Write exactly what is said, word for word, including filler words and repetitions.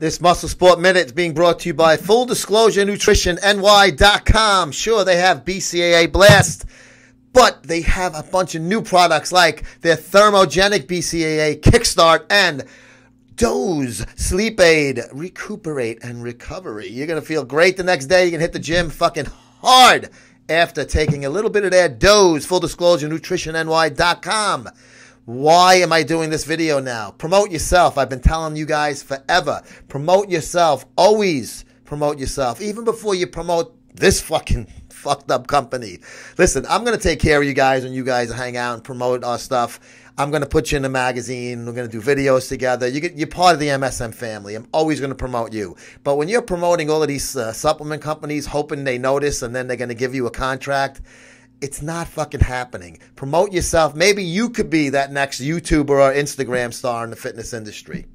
This Muscle Sport Minute is being brought to you by Full Disclosure Nutrition N Y dot com. Sure, they have B C A A Blast, but they have a bunch of new products like their Thermogenic B C A A Kickstart and Doze Sleep Aid Recuperate and Recovery. You're going to feel great the next day. You can hit the gym fucking hard after taking a little bit of their Doze. Full Disclosure Nutrition N Y dot com. Why am I doing this video now? Promote yourself. I've been telling you guys forever. Promote yourself. Always promote yourself. Even before you promote this fucking fucked up company. Listen, I'm going to take care of you guys when you guys hang out and promote our stuff. I'm going to put you in a magazine. We're going to do videos together. You get, you're part of the M S M family. I'm always going to promote you. But when you're promoting all of these uh, supplement companies, hoping they notice and then they're going to give you a contract, it's not fucking happening. Promote yourself. Maybe you could be that next YouTuber or Instagram star in the fitness industry.